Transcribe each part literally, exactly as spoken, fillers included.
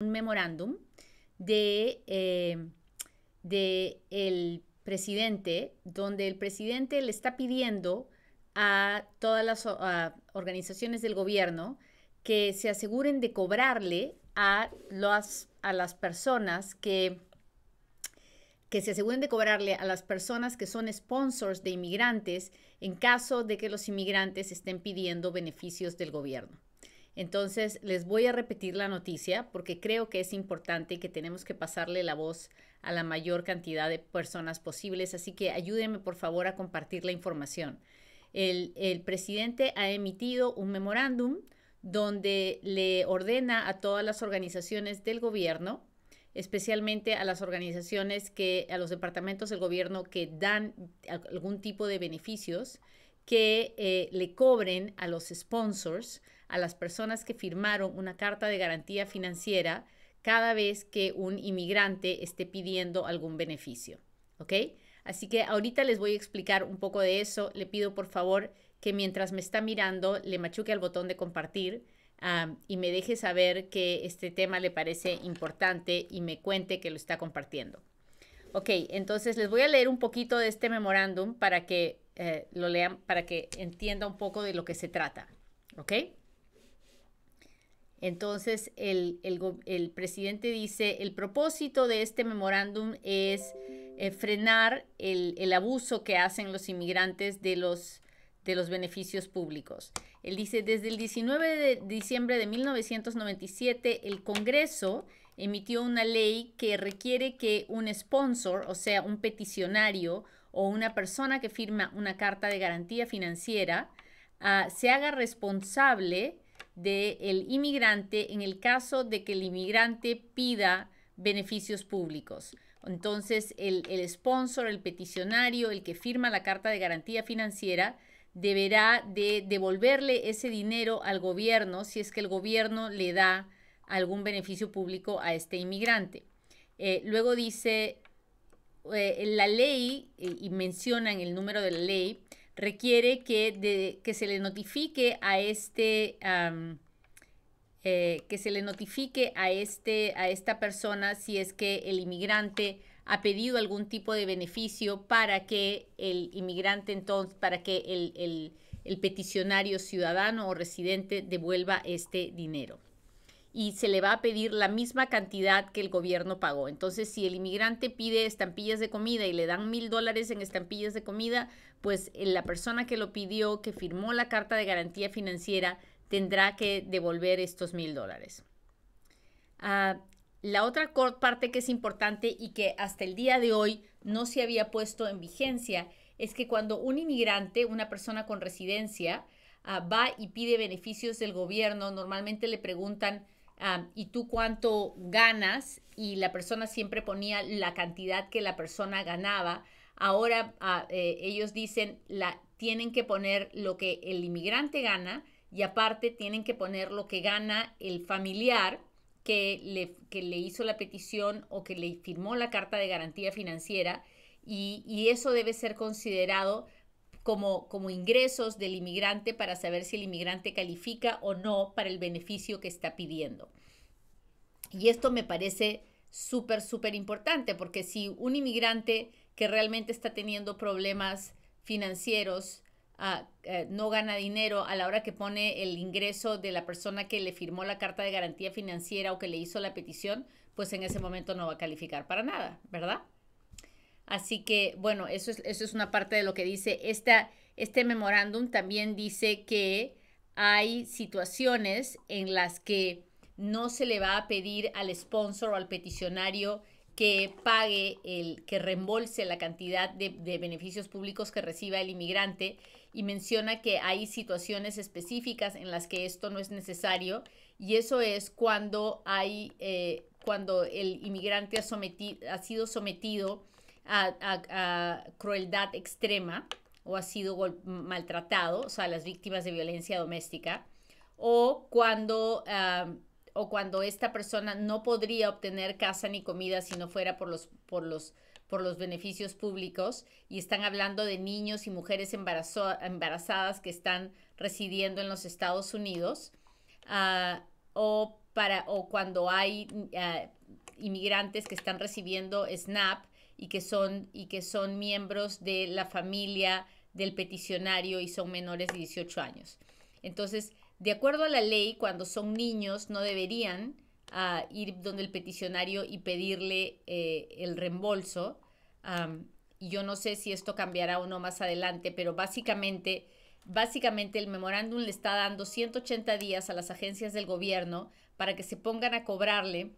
un memorándum de, eh, de el presidente, donde el presidente le está pidiendo a todas las a organizaciones del gobierno que se aseguren de cobrarle a, los, a las personas que, que se aseguren de cobrarle a las personas que son sponsors de inmigrantes en caso de que los inmigrantes estén pidiendo beneficios del gobierno. Entonces, les voy a repetir la noticia porque creo que es importante y que tenemos que pasarle la voz a la mayor cantidad de personas posibles. Así que ayúdenme, por favor, a compartir la información. El, el presidente ha emitido un memorándum donde le ordena a todas las organizaciones del gobierno, especialmente a las organizaciones que, a los departamentos del gobierno que dan algún tipo de beneficios, que eh, le cobren a los sponsors, a las personas que firmaron una carta de garantía financiera cada vez que un inmigrante esté pidiendo algún beneficio, ¿ok? Así que ahorita les voy a explicar un poco de eso. Le pido, por favor, que mientras me está mirando, le machuque al botón de compartir um, y me deje saber que este tema le parece importante y me cuente que lo está compartiendo. Ok, entonces les voy a leer un poquito de este memorándum para que eh, lo lean, para que entienda un poco de lo que se trata, ¿ok? Entonces el, el, el presidente dice, el propósito de este memorándum es eh, frenar el, el abuso que hacen los inmigrantes de los de los beneficios públicos. Él dice, desde el diecinueve de diciembre de mil novecientos noventa y siete, el Congreso emitió una ley que requiere que un sponsor, o sea, un peticionario o una persona que firma una carta de garantía financiera, uh, se haga responsable del inmigrante en el caso de que el inmigrante pida beneficios públicos. Entonces, el, el sponsor, el peticionario, el que firma la carta de garantía financiera, deberá de devolverle ese dinero al gobierno si es que el gobierno le da algún beneficio público a este inmigrante. Eh, luego dice, eh, la ley, eh, y mencionan el número de la ley, requiere que, de, que se le notifique a este, um, eh, que se le notifique a, este, a esta persona si es que el inmigrante ha pedido algún tipo de beneficio para que el inmigrante entonces, para que el, el, el peticionario ciudadano o residente devuelva este dinero. Y se le va a pedir la misma cantidad que el gobierno pagó. Entonces, si el inmigrante pide estampillas de comida y le dan mil dólares en estampillas de comida, pues la persona que lo pidió, que firmó la carta de garantía financiera, tendrá que devolver estos mil dólares. Ah... La otra parte que es importante y que hasta el día de hoy no se había puesto en vigencia es que cuando un inmigrante, una persona con residencia, uh, va y pide beneficios del gobierno, normalmente le preguntan, um, ¿y tú cuánto ganas? Y la persona siempre ponía la cantidad que la persona ganaba. Ahora uh, eh, ellos dicen, la, tienen que poner lo que el inmigrante gana y aparte tienen que poner lo que gana el familiar Que le, que le hizo la petición o que le firmó la carta de garantía financiera y, y eso debe ser considerado como, como ingresos del inmigrante para saber si el inmigrante califica o no para el beneficio que está pidiendo. Y esto me parece súper, súper importante porque si un inmigrante que realmente está teniendo problemas financieros Uh, uh, no gana dinero a la hora que pone el ingreso de la persona que le firmó la carta de garantía financiera o que le hizo la petición, pues en ese momento no va a calificar para nada, ¿verdad? Así que, bueno, eso es, eso es una parte de lo que dice. Esta, este memorándum también dice que hay situaciones en las que no se le va a pedir al sponsor o al peticionario que pague, el, que reembolse la cantidad de, de beneficios públicos que reciba el inmigrante y menciona que hay situaciones específicas en las que esto no es necesario y eso es cuando, hay, eh, cuando el inmigrante ha, sometido, ha sido sometido a, a, a crueldad extrema o ha sido maltratado, o sea, las víctimas de violencia doméstica, o cuando... Um, o cuando esta persona no podría obtener casa ni comida si no fuera por los, por los, por los beneficios públicos. Y están hablando de niños y mujeres embarazo, embarazadas que están residiendo en los Estados Unidos. Uh, o para, o cuando hay uh, inmigrantes que están recibiendo SNAP y que son, y que son miembros de la familia del peticionario y son menores de dieciocho años. Entonces, de acuerdo a la ley, cuando son niños no deberían uh, ir donde el peticionario y pedirle eh, el reembolso. Um, y yo no sé si esto cambiará o no más adelante, pero básicamente, básicamente el memorándum le está dando ciento ochenta días a las agencias del gobierno para que se pongan a cobrarle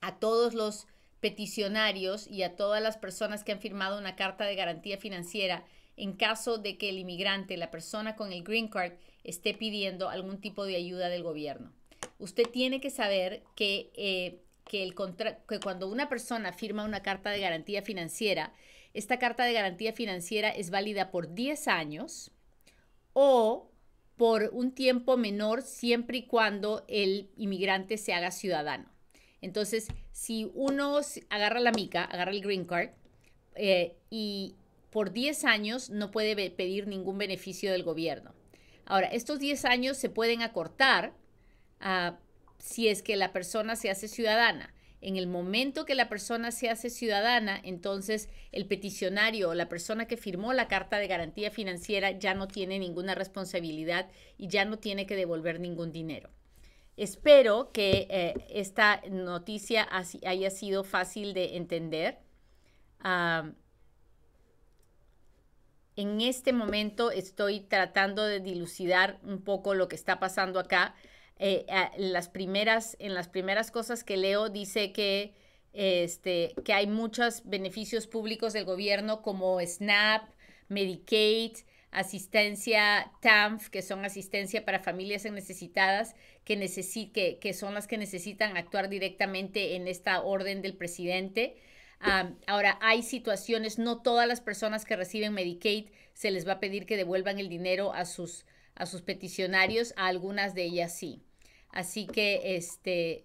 a todos los peticionarios y a todas las personas que han firmado una carta de garantía financiera en caso de que el inmigrante, la persona con el green card, esté pidiendo algún tipo de ayuda del gobierno. Usted tiene que saber que, eh, que, el contra que cuando una persona firma una carta de garantía financiera, esta carta de garantía financiera es válida por diez años o por un tiempo menor siempre y cuando el inmigrante se haga ciudadano. Entonces, si uno agarra la mica, agarra el green card eh, y por diez años no puede pedir ningún beneficio del gobierno. Ahora, estos diez años se pueden acortar uh, si es que la persona se hace ciudadana. En el momento que la persona se hace ciudadana, entonces el peticionario o la persona que firmó la carta de garantía financiera ya no tiene ninguna responsabilidad y ya no tiene que devolver ningún dinero. Espero que eh, esta noticia haya sido fácil de entender. Uh, en este momento estoy tratando de dilucidar un poco lo que está pasando acá. Eh, las primeras, en las primeras cosas que leo dice que, este, que hay muchos beneficios públicos del gobierno como SNAP, Medicaid, asistencia T A N F, que son asistencia para familias necesitadas, que, necesi que, que son las que necesitan actuar directamente en esta orden del presidente. Um, ahora, hay situaciones, no todas las personas que reciben Medicaid se les va a pedir que devuelvan el dinero a sus, a sus peticionarios, a algunas de ellas sí. Así que este,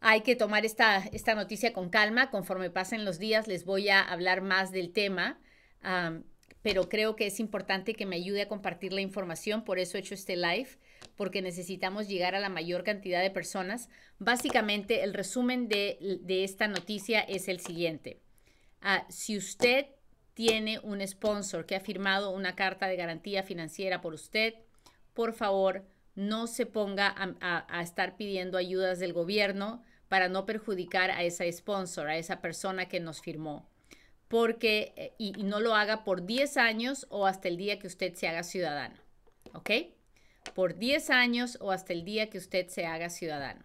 hay que tomar esta, esta noticia con calma. Conforme pasen los días les voy a hablar más del tema. Um, pero creo que es importante que me ayude a compartir la información, por eso he hecho este live, porque necesitamos llegar a la mayor cantidad de personas. Básicamente, el resumen de, de esta noticia es el siguiente. Uh, si usted tiene un sponsor que ha firmado una carta de garantía financiera por usted, por favor, no se ponga a, a, a estar pidiendo ayudas del gobierno para no perjudicar a esa sponsor, a esa persona que nos firmó. Porque, y, y no lo haga por diez años o hasta el día que usted se haga ciudadano, ¿ok? Por diez años o hasta el día que usted se haga ciudadano.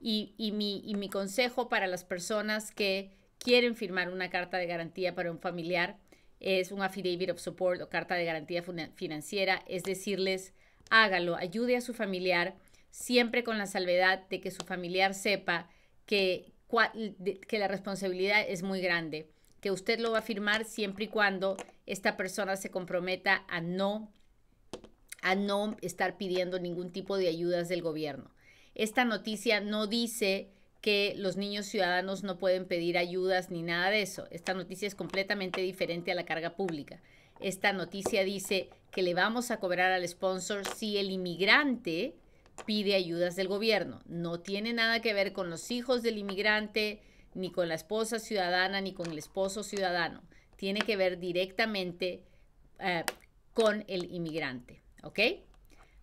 Y, y, mi, y mi consejo para las personas que quieren firmar una carta de garantía para un familiar es un Affidavit of Support o carta de garantía financiera, es decirles, hágalo, ayude a su familiar, siempre con la salvedad de que su familiar sepa que, que la responsabilidad es muy grande, que usted lo va a firmar siempre y cuando esta persona se comprometa a no, a no estar pidiendo ningún tipo de ayudas del gobierno. Esta noticia no dice que los niños ciudadanos no pueden pedir ayudas ni nada de eso. Esta noticia es completamente diferente a la carga pública. Esta noticia dice que le vamos a cobrar al sponsor si el inmigrante pide ayudas del gobierno. No tiene nada que ver con los hijos del inmigrante, ni con la esposa ciudadana, ni con el esposo ciudadano. Tiene que ver directamente uh, con el inmigrante, ¿ok?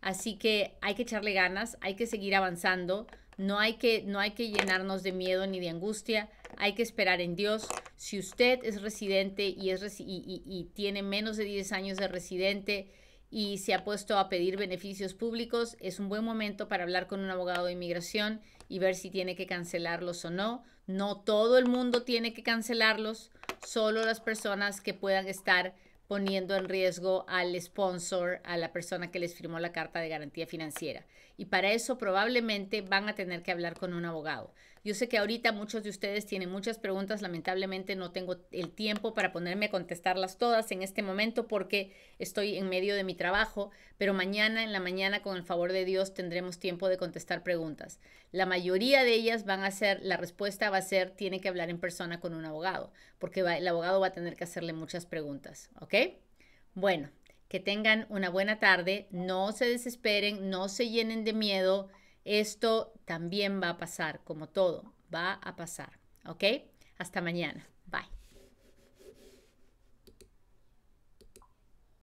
Así que hay que echarle ganas, hay que seguir avanzando, no hay que, no hay que llenarnos de miedo ni de angustia, hay que esperar en Dios. Si usted es residente y, es resi y, y, y tiene menos de diez años de residente y se ha puesto a pedir beneficios públicos, es un buen momento para hablar con un abogado de inmigración y ver si tiene que cancelarlos o no. No todo el mundo tiene que cancelarlos, solo las personas que puedan estar poniendo en riesgo al sponsor, a la persona que les firmó la carta de garantía financiera. Y para eso probablemente van a tener que hablar con un abogado. Yo sé que ahorita muchos de ustedes tienen muchas preguntas, lamentablemente no tengo el tiempo para ponerme a contestarlas todas en este momento porque estoy en medio de mi trabajo, pero mañana en la mañana, con el favor de Dios, tendremos tiempo de contestar preguntas. La mayoría de ellas van a ser, la respuesta va a ser, tiene que hablar en persona con un abogado, porque va, el abogado va a tener que hacerle muchas preguntas, ¿ok? Bueno, que tengan una buena tarde, no se desesperen, no se llenen de miedo, Esto también va a pasar, como todo, va a pasar, ¿ok? Hasta mañana.